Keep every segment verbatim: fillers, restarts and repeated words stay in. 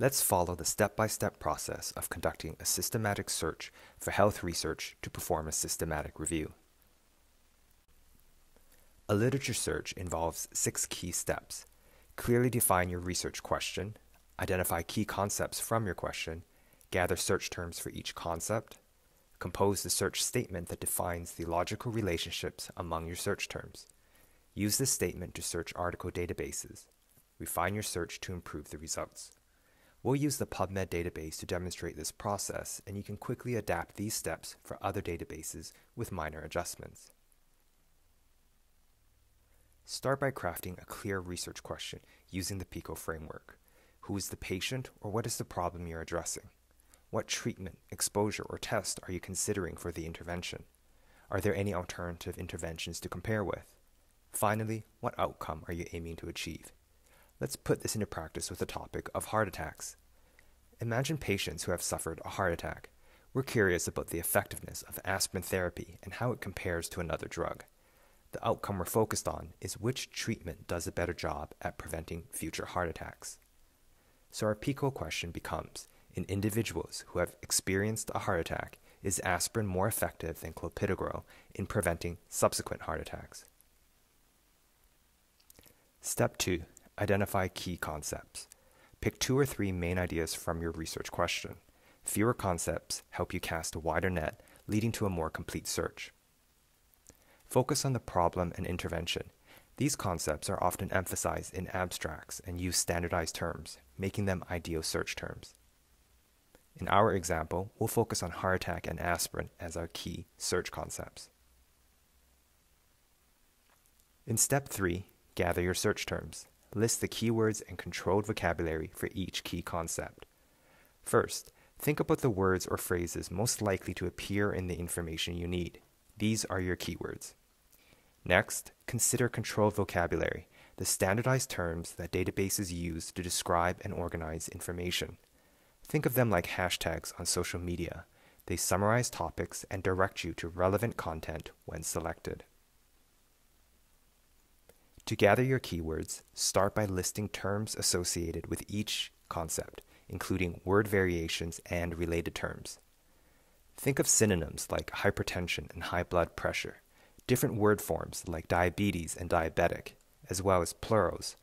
Let's follow the step-by-step process of conducting a systematic search for health research to perform a systematic review. A literature search involves six key steps. Clearly define your research question, identify key concepts from your question, gather search terms for each concept, compose the search statement that defines the logical relationships among your search terms. Use this statement to search article databases. Refine your search to improve the results. We'll use the PubMed database to demonstrate this process, and you can quickly adapt these steps for other databases with minor adjustments. Start by crafting a clear research question using the PICO framework. Who is the patient, or what is the problem you're addressing? What treatment, exposure, or test are you considering for the intervention? Are there any alternative interventions to compare with? Finally, what outcome are you aiming to achieve? Let's put this into practice with the topic of heart attacks. Imagine patients who have suffered a heart attack. We're curious about the effectiveness of aspirin therapy and how it compares to another drug. The outcome we're focused on is which treatment does a better job at preventing future heart attacks. So our PICO question becomes, in individuals who have experienced a heart attack, is aspirin more effective than clopidogrel in preventing subsequent heart attacks? Step two, identify key concepts. Pick two or three main ideas from your research question. Fewer concepts help you cast a wider net, leading to a more complete search. Focus on the problem and intervention. These concepts are often emphasized in abstracts and use standardized terms, making them ideal search terms. In our example, we'll focus on heart attack and aspirin as our key search concepts. In step three, gather your search terms. List the keywords and controlled vocabulary for each key concept. First, think about the words or phrases most likely to appear in the information you need. These are your keywords. Next, consider controlled vocabulary, the standardized terms that databases use to describe and organize information. Think of them like hashtags on social media. They summarize topics and direct you to relevant content when selected. To gather your keywords, start by listing terms associated with each concept, including word variations and related terms. Think of synonyms like hypertension and high blood pressure, different word forms like diabetes and diabetic, as well as plurals,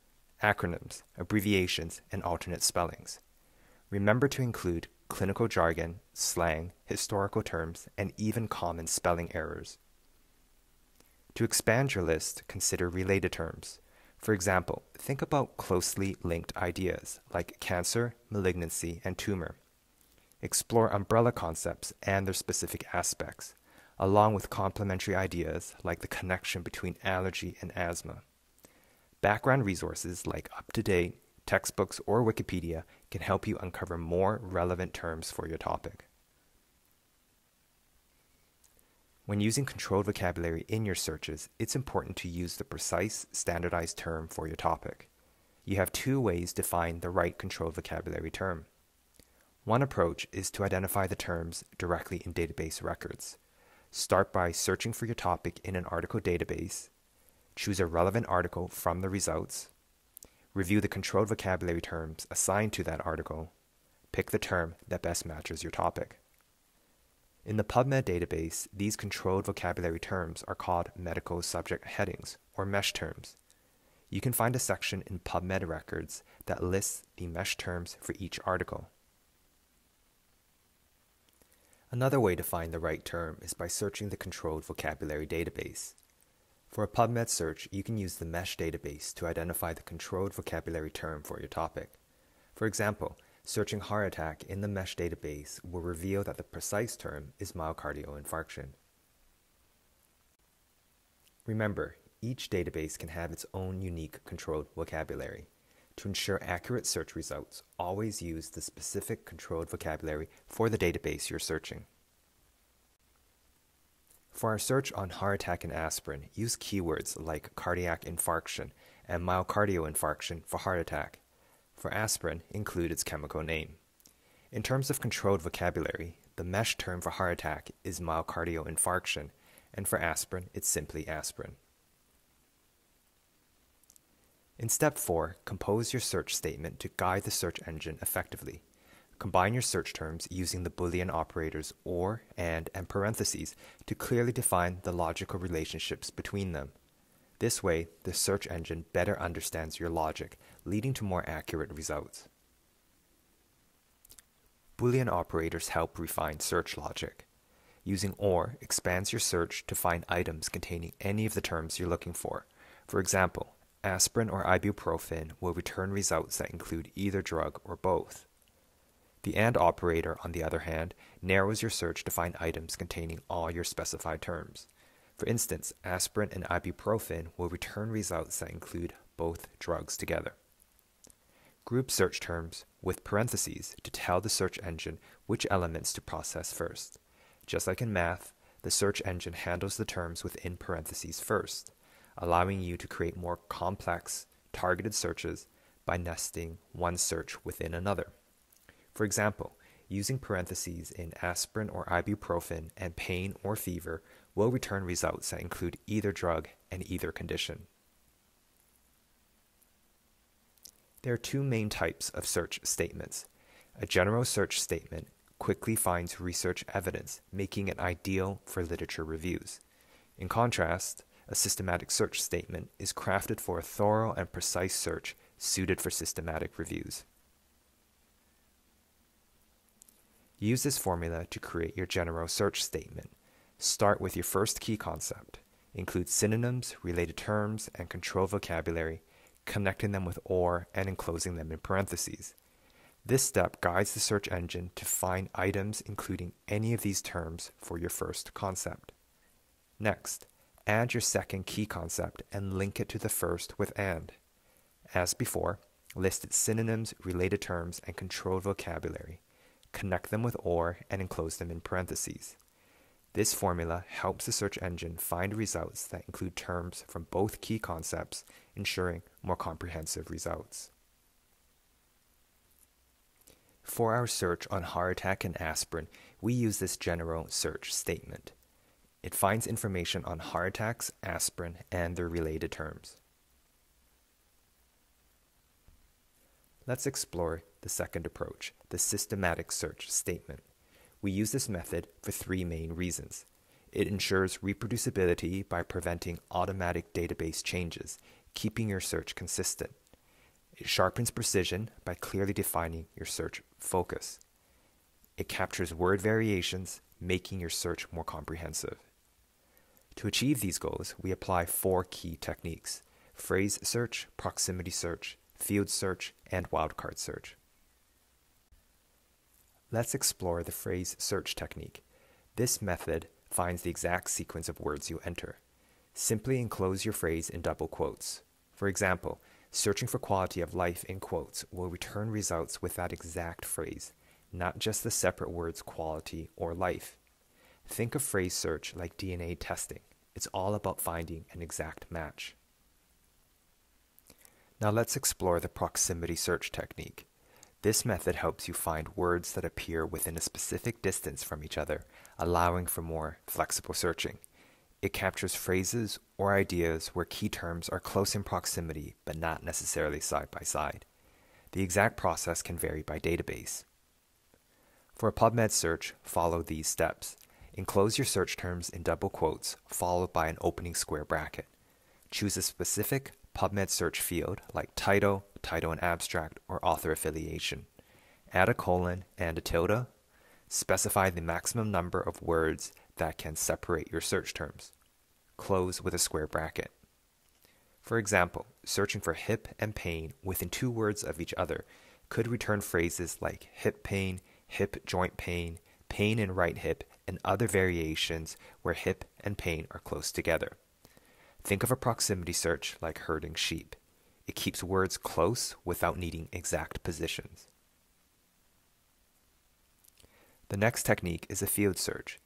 acronyms, abbreviations, and alternate spellings. Remember to include clinical jargon, slang, historical terms, and even common spelling errors. To expand your list, consider related terms. For example, think about closely linked ideas like cancer, malignancy, and tumor. Explore umbrella concepts and their specific aspects, along with complementary ideas like the connection between allergy and asthma. Background resources like UpToDate, textbooks, or Wikipedia can help you uncover more relevant terms for your topic. When using controlled vocabulary in your searches, it's important to use the precise, standardized term for your topic. You have two ways to find the right controlled vocabulary term. One approach is to identify the terms directly in database records. Start by searching for your topic in an article database, choose a relevant article from the results, review the controlled vocabulary terms assigned to that article, pick the term that best matches your topic. In the PubMed database, these controlled vocabulary terms are called medical subject headings, or MESH terms. You can find a section in PubMed records that lists the MESH terms for each article. Another way to find the right term is by searching the controlled vocabulary database. For a PubMed search, you can use the MESH database to identify the controlled vocabulary term for your topic. For example, searching heart attack in the MESH database will reveal that the precise term is myocardial infarction. Remember, each database can have its own unique controlled vocabulary. To ensure accurate search results, always use the specific controlled vocabulary for the database you're searching. For our search on heart attack and aspirin, use keywords like cardiac infarction and myocardial infarction for heart attack. For aspirin, include its chemical name. In terms of controlled vocabulary, the MESH term for heart attack is myocardial infarction, and for aspirin, it's simply aspirin. In step four, compose your search statement to guide the search engine effectively. Combine your search terms using the Boolean operators or, and, and parentheses to clearly define the logical relationships between them. This way, the search engine better understands your logic, leading to more accurate results. Boolean operators help refine search logic. Using OR expands your search to find items containing any of the terms you're looking for. For example, aspirin or ibuprofen will return results that include either drug or both. The AND operator, on the other hand, narrows your search to find items containing all your specified terms. For instance, aspirin and ibuprofen will return results that include both drugs together. Group search terms with parentheses to tell the search engine which elements to process first. Just like in math, the search engine handles the terms within parentheses first, allowing you to create more complex, targeted searches by nesting one search within another. For example, using parentheses in aspirin or ibuprofen and pain or fever will return results that include either drug and either condition. There are two main types of search statements. A general search statement quickly finds research evidence, making it ideal for literature reviews. In contrast, a systematic search statement is crafted for a thorough and precise search suited for systematic reviews. Use this formula to create your general search statement. Start with your first key concept. Include synonyms, related terms, and control vocabulary, connecting them with OR and enclosing them in parentheses. This step guides the search engine to find items including any of these terms for your first concept. Next, add your second key concept and link it to the first with AND. As before, list its synonyms, related terms, and controlled vocabulary. Connect them with OR and enclose them in parentheses. This formula helps the search engine find results that include terms from both key concepts, ensuring more comprehensive results. For our search on heart attack and aspirin, we use this general search statement. It finds information on heart attacks, aspirin, and their related terms. Let's explore the second approach, the systematic search statement. We use this method for three main reasons. It ensures reproducibility by preventing automatic database changes, keeping your search consistent. It sharpens precision by clearly defining your search focus. It captures word variations, making your search more comprehensive. To achieve these goals, we apply four key techniques: phrase search, proximity search, field search, and wildcard search. Let's explore the phrase search technique. This method finds the exact sequence of words you enter. Simply enclose your phrase in double quotes. For example, searching for quality of life in quotes will return results with that exact phrase, not just the separate words quality or life. Think of phrase search like D N A testing. It's all about finding an exact match. Now let's explore the proximity search technique. This method helps you find words that appear within a specific distance from each other, allowing for more flexible searching. It captures phrases or ideas where key terms are close in proximity, but not necessarily side by side. The exact process can vary by database. For a PubMed search, follow these steps. Enclose your search terms in double quotes, followed by an opening square bracket. Choose a specific PubMed search field like title, title and abstract, or author affiliation. Add a colon and a tilde. Specify the maximum number of words that can separate your search terms. Close with a square bracket. For example, searching for hip and pain within two words of each other could return phrases like hip pain, hip joint pain, pain in right hip, and other variations where hip and pain are close together. Think of a proximity search like herding sheep. It keeps words close without needing exact positions. The next technique is a field search.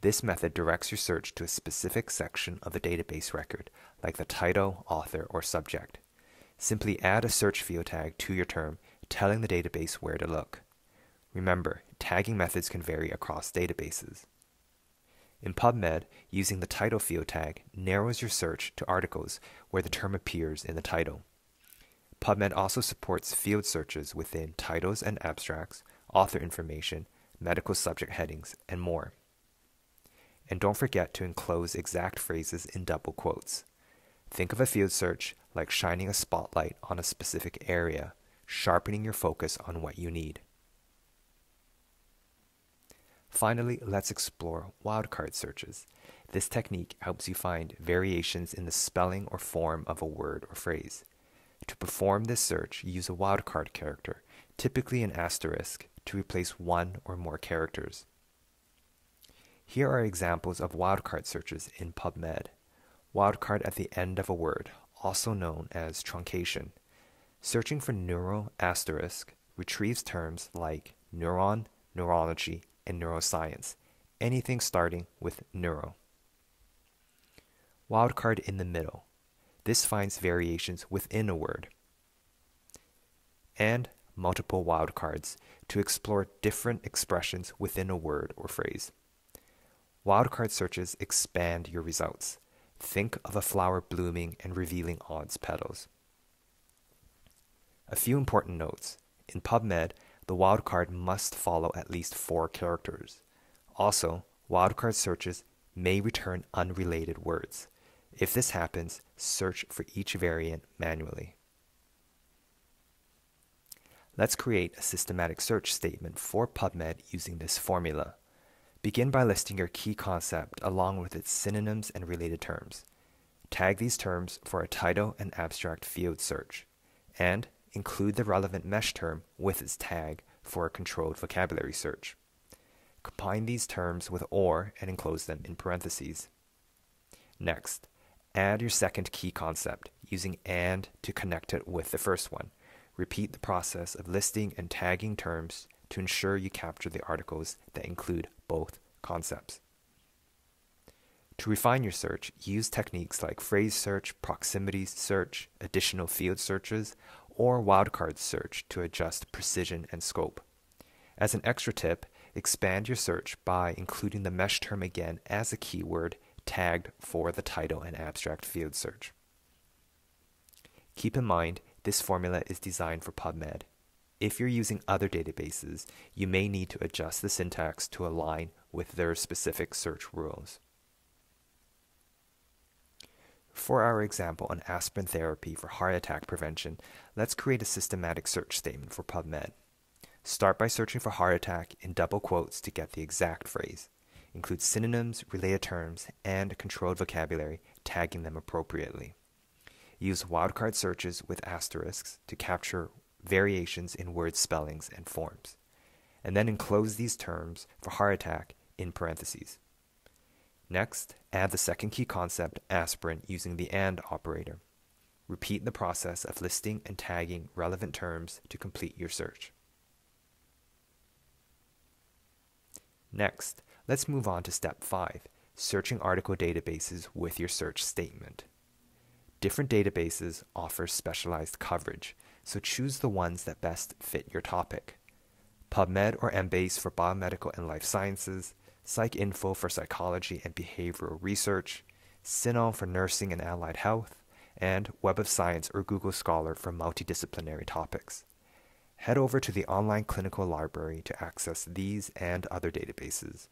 This method directs your search to a specific section of the database record, like the title, author, or subject. Simply add a search field tag to your term, telling the database where to look. Remember, tagging methods can vary across databases. In PubMed, using the title field tag narrows your search to articles where the term appears in the title. PubMed also supports field searches within titles and abstracts, author information, medical subject headings, and more. And don't forget to enclose exact phrases in double quotes. Think of a field search like shining a spotlight on a specific area, sharpening your focus on what you need. Finally, let's explore wildcard searches. This technique helps you find variations in the spelling or form of a word or phrase. To perform this search, use a wildcard character, typically an asterisk, to replace one or more characters. Here are examples of wildcard searches in PubMed. Wildcard at the end of a word, also known as truncation. Searching for neural asterisk retrieves terms like neuron, neurology, and neuroscience, anything starting with neuro. Wildcard in the middle. This finds variations within a word. And multiple wildcards to explore different expressions within a word or phrase. Wildcard searches expand your results. Think of a flower blooming and revealing all its petals. A few important notes. In PubMed, the wildcard must follow at least four characters. Also, wildcard searches may return unrelated words. If this happens, search for each variant manually. Let's create a systematic search statement for PubMed using this formula. Begin by listing your key concept along with its synonyms and related terms. Tag these terms for a title and abstract field search, and include the relevant mesh term with its tag for a controlled vocabulary search. Combine these terms with or and enclose them in parentheses. Next, add your second key concept using and to connect it with the first one. Repeat the process of listing and tagging terms to ensure you capture the articles that include both concepts. To refine your search, use techniques like phrase search, proximity search, additional field searches, or wildcard search to adjust precision and scope. As an extra tip, expand your search by including the mesh term again as a keyword tagged for the title and abstract field search. Keep in mind, this formula is designed for PubMed. If you're using other databases, you may need to adjust the syntax to align with their specific search rules. For our example on aspirin therapy for heart attack prevention, let's create a systematic search statement for PubMed. Start by searching for heart attack in double quotes to get the exact phrase. Include synonyms, related terms, and controlled vocabulary, tagging them appropriately. Use wildcard searches with asterisks to capture variations in word spellings and forms, and then enclose these terms for heart attack in parentheses. Next, add the second key concept, aspirin, using the and operator. Repeat the process of listing and tagging relevant terms to complete your search. Next, let's move on to step five, searching article databases with your search statement. Different databases offer specialized coverage, so choose the ones that best fit your topic. PubMed or Embase for biomedical and life sciences, PsycINFO for psychology and behavioral research, CINAHL for nursing and allied health, and Web of Science or Google Scholar for multidisciplinary topics. Head over to the online clinical library to access these and other databases.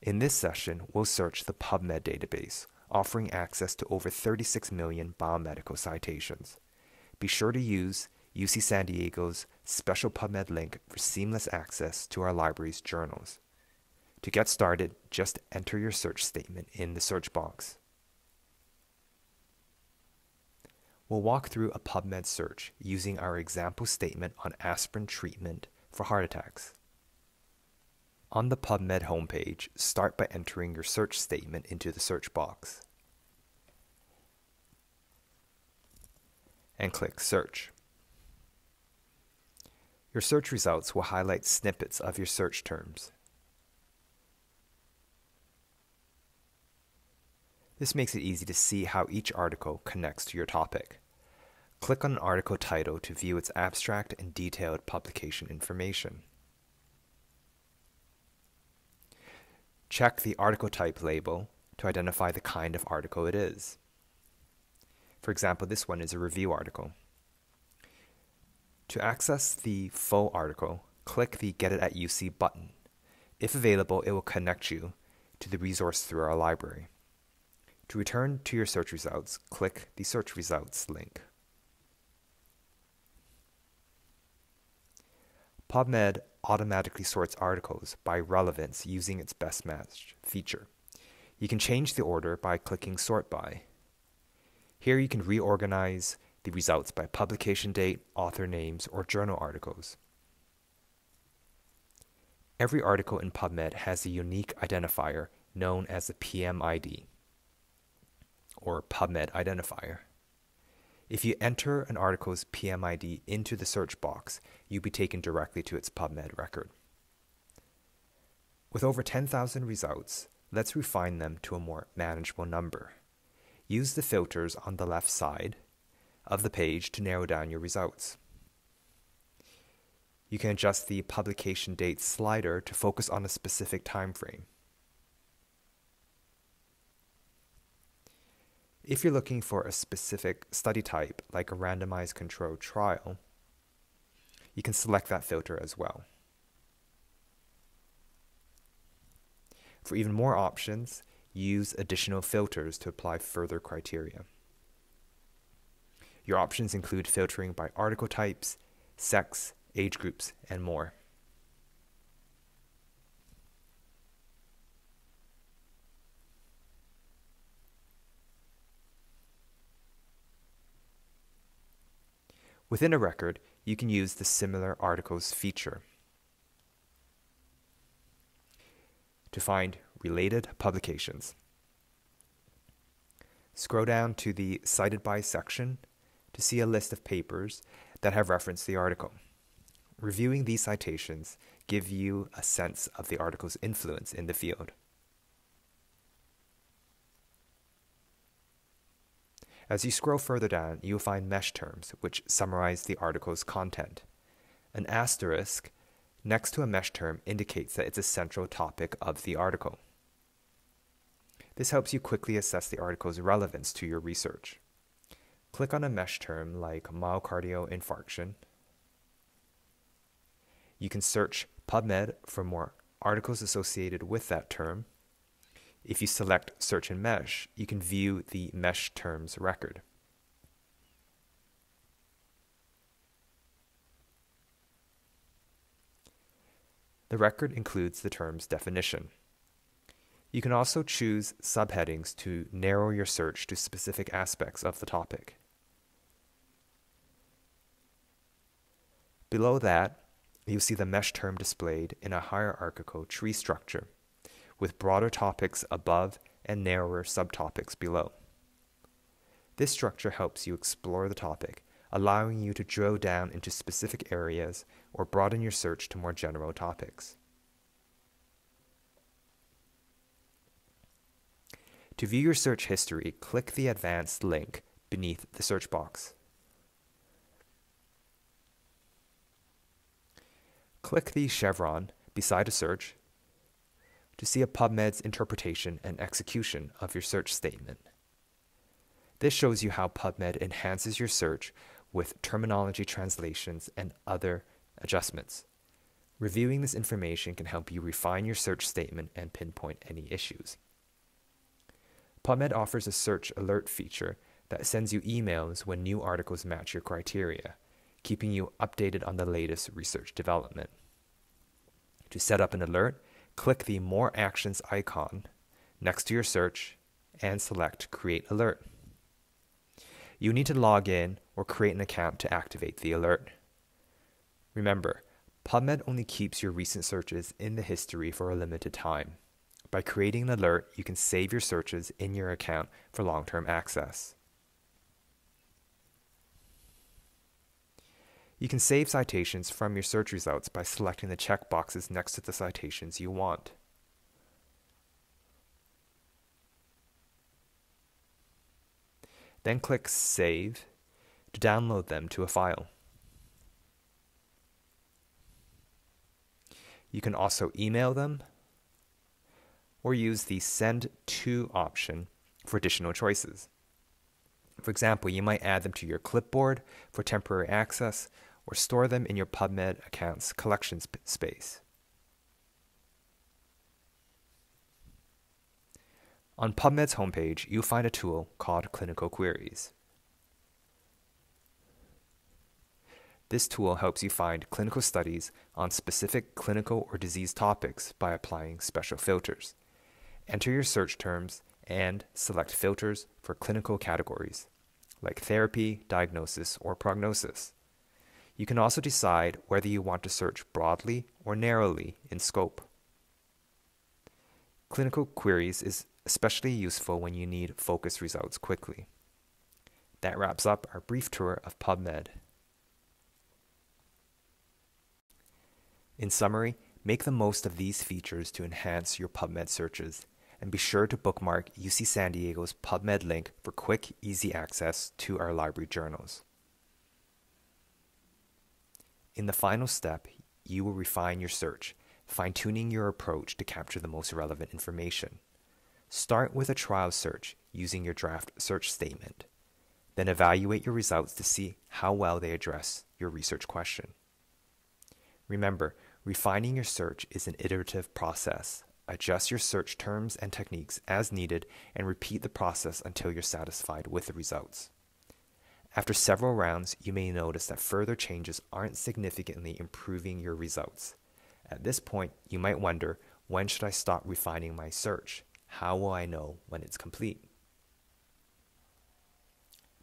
In this session, we'll search the PubMed database, offering access to over thirty-six million biomedical citations. Be sure to use U C San Diego's special PubMed link for seamless access to our library's journals. To get started, just enter your search statement in the search box. We'll walk through a PubMed search using our example statement on aspirin treatment for heart attacks. On the PubMed homepage, start by entering your search statement into the search box and click Search. Your search results will highlight snippets of your search terms. This makes it easy to see how each article connects to your topic. Click on an article title to view its abstract and detailed publication information. Check the article type label to identify the kind of article it is. For example, this one is a review article. To access the full article, click the Get It at U C button. If available, it will connect you to the resource through our library. To return to your search results, click the Search Results link. PubMed automatically sorts articles by relevance using its Best Match feature. You can change the order by clicking Sort By. Here you can reorganize the results by publication date, author names, or journal articles. Every article in PubMed has a unique identifier known as a P M I D, or PubMed identifier. If you enter an article's P M I D into the search box, you'll be taken directly to its PubMed record. With over ten thousand results, let's refine them to a more manageable number. Use the filters on the left side of the page to narrow down your results. You can adjust the publication date slider to focus on a specific time frame. If you're looking for a specific study type, like a randomized controlled trial, you can select that filter as well. For even more options, use additional filters to apply further criteria. Your options include filtering by article types, sex, age groups, and more. Within a record, you can use the Similar Articles feature to find related publications. Scroll down to the Cited By section to see a list of papers that have referenced the article. Reviewing these citations gives you a sense of the article's influence in the field. As you scroll further down, you will find MeSH terms, which summarize the article's content. An asterisk next to a MeSH term indicates that it's a central topic of the article. This helps you quickly assess the article's relevance to your research. Click on a MeSH term like myocardial infarction. You can search PubMed for more articles associated with that term. If you select Search in MeSH, you can view the MeSH terms record. The record includes the term's definition. You can also choose subheadings to narrow your search to specific aspects of the topic. Below that, you'll see the MeSH term displayed in a hierarchical tree structure, with broader topics above and narrower subtopics below. This structure helps you explore the topic, allowing you to drill down into specific areas or broaden your search to more general topics. To view your search history, click the Advanced link beneath the search box. Click the chevron beside a search to see a PubMed's interpretation and execution of your search statement. This shows you how PubMed enhances your search with terminology translations and other adjustments. Reviewing this information can help you refine your search statement and pinpoint any issues. PubMed offers a search alert feature that sends you emails when new articles match your criteria, keeping you updated on the latest research development. To set up an alert, click the More Actions icon next to your search and select Create Alert. You need to log in or create an account to activate the alert. Remember, PubMed only keeps your recent searches in the history for a limited time. By creating an alert, you can save your searches in your account for long-term access. You can save citations from your search results by selecting the checkboxes next to the citations you want. Then click Save to download them to a file. You can also email them or use the Send To option for additional choices. For example, you might add them to your clipboard for temporary access or store them in your PubMed account's collections space. On PubMed's homepage, you'll find a tool called Clinical Queries. This tool helps you find clinical studies on specific clinical or disease topics by applying special filters. Enter your search terms and select filters for clinical categories, like therapy, diagnosis, or prognosis. You can also decide whether you want to search broadly or narrowly in scope. Clinical Queries is especially useful when you need focused results quickly. That wraps up our brief tour of PubMed. In summary, make the most of these features to enhance your PubMed searches, and be sure to bookmark U C San Diego's PubMed link for quick, easy access to our library journals. In the final step, you will refine your search, fine-tuning your approach to capture the most relevant information. Start with a trial search using your draft search statement. Then evaluate your results to see how well they address your research question. Remember, refining your search is an iterative process. Adjust your search terms and techniques as needed and repeat the process until you're satisfied with the results. After several rounds, you may notice that further changes aren't significantly improving your results. At this point, you might wonder, when should I stop refining my search? How will I know when it's complete?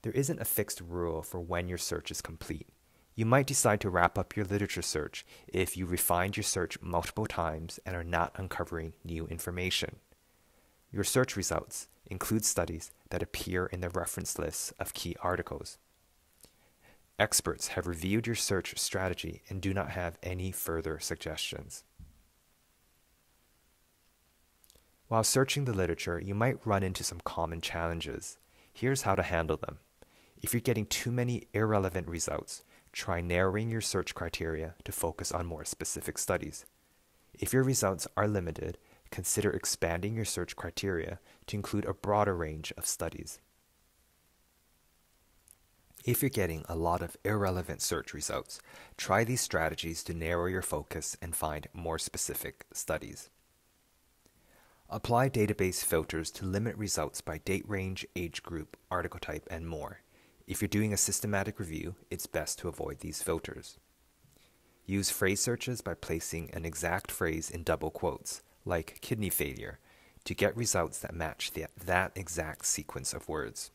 There isn't a fixed rule for when your search is complete. You might decide to wrap up your literature search if you refined your search multiple times and are not uncovering new information. Your search results include studies that appear in the reference lists of key articles. Experts have reviewed your search strategy and do not have any further suggestions. While searching the literature, you might run into some common challenges. Here's how to handle them. If you're getting too many irrelevant results, try narrowing your search criteria to focus on more specific studies. If your results are limited, consider expanding your search criteria to include a broader range of studies. If you're getting a lot of irrelevant search results, try these strategies to narrow your focus and find more specific studies. Apply database filters to limit results by date range, age group, article type, and more. If you're doing a systematic review, it's best to avoid these filters. Use phrase searches by placing an exact phrase in double quotes, like kidney failure, to get results that match the, that exact sequence of words.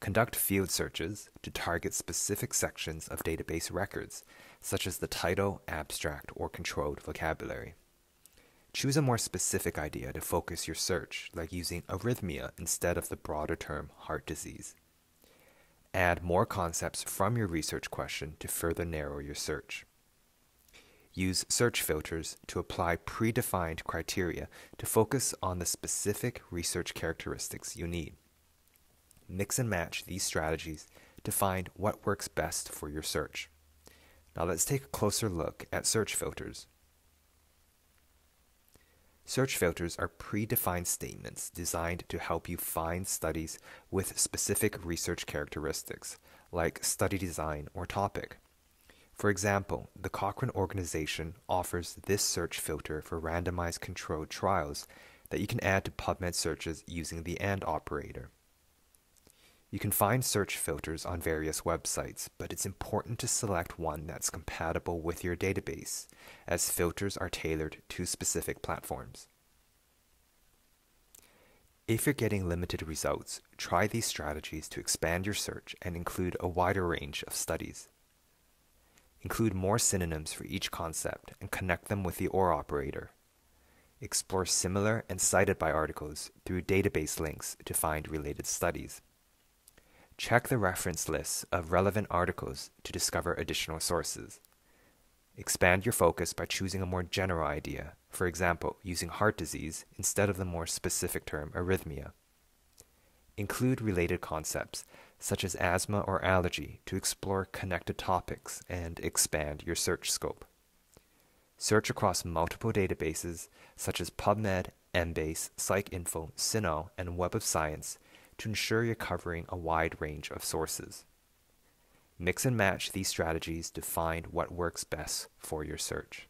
Conduct field searches to target specific sections of database records, such as the title, abstract, or controlled vocabulary. Choose a more specific idea to focus your search, like using arrhythmia instead of the broader term heart disease. Add more concepts from your research question to further narrow your search. Use search filters to apply predefined criteria to focus on the specific research characteristics you need. Mix and match these strategies to find what works best for your search. Now let's take a closer look at search filters. Search filters are predefined statements designed to help you find studies with specific research characteristics, like study design or topic. For example, the Cochrane organization offers this search filter for randomized controlled trials that you can add to PubMed searches using the AND operator. You can find search filters on various websites, but it's important to select one that's compatible with your database, as filters are tailored to specific platforms. If you're getting limited results, try these strategies to expand your search and include a wider range of studies. Include more synonyms for each concept and connect them with the OR operator. Explore similar and cited by articles through database links to find related studies. Check the reference lists of relevant articles to discover additional sources. Expand your focus by choosing a more general idea, for example, using heart disease instead of the more specific term arrhythmia. Include related concepts, such as asthma or allergy, to explore connected topics and expand your search scope. Search across multiple databases, such as PubMed, Embase, PsycINFO, CINAHL, and Web of Science, to ensure you're covering a wide range of sources. Mix and match these strategies to find what works best for your search.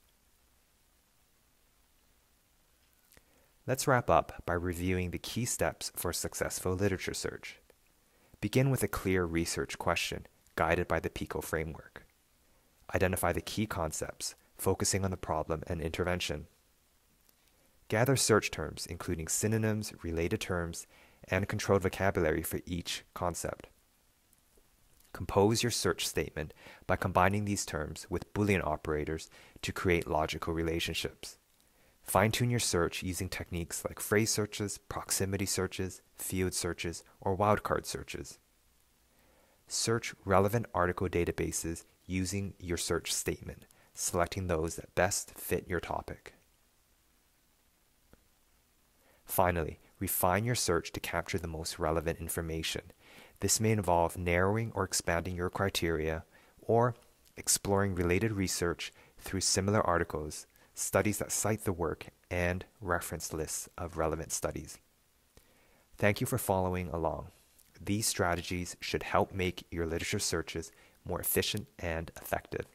Let's wrap up by reviewing the key steps for a successful literature search. Begin with a clear research question, guided by the PICO framework. Identify the key concepts, focusing on the problem and intervention. Gather search terms, including synonyms, related terms, and controlled vocabulary for each concept. Compose your search statement by combining these terms with Boolean operators to create logical relationships. Fine-tune your search using techniques like phrase searches, proximity searches, field searches, or wildcard searches. Search relevant article databases using your search statement, selecting those that best fit your topic. Finally, refine your search to capture the most relevant information. This may involve narrowing or expanding your criteria, or exploring related research through similar articles, studies that cite the work, and reference lists of relevant studies. Thank you for following along. These strategies should help make your literature searches more efficient and effective.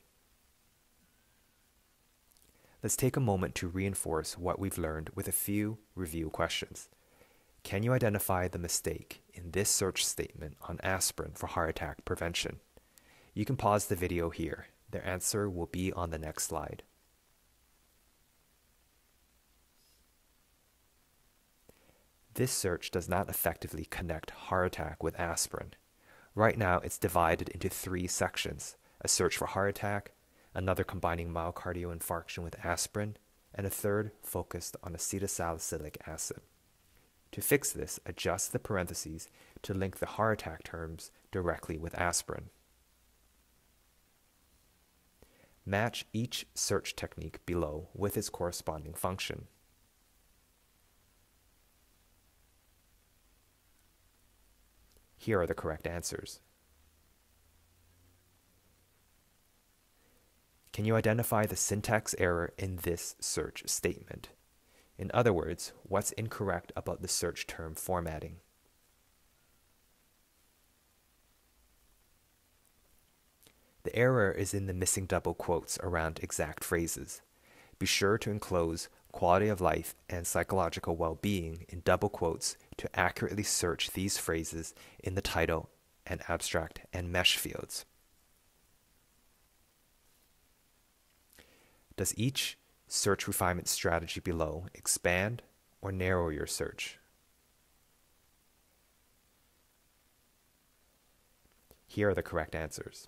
Let's take a moment to reinforce what we've learned with a few review questions. Can you identify the mistake in this search statement on aspirin for heart attack prevention? You can pause the video here. Their answer will be on the next slide. This search does not effectively connect heart attack with aspirin. Right now, it's divided into three sections: a search for heart attack, another combining myocardial infarction with aspirin, and a third focused on acetylsalicylic acid. To fix this, adjust the parentheses to link the heart attack terms directly with aspirin. Match each search technique below with its corresponding function. Here are the correct answers. Can you identify the syntax error in this search statement? In other words, what's incorrect about the search term formatting? The error is in the missing double quotes around exact phrases. Be sure to enclose quality of life and psychological well-being in double quotes to accurately search these phrases in the title and abstract and mesh fields. Does each search refinement strategy below expand or narrow your search? Here are the correct answers.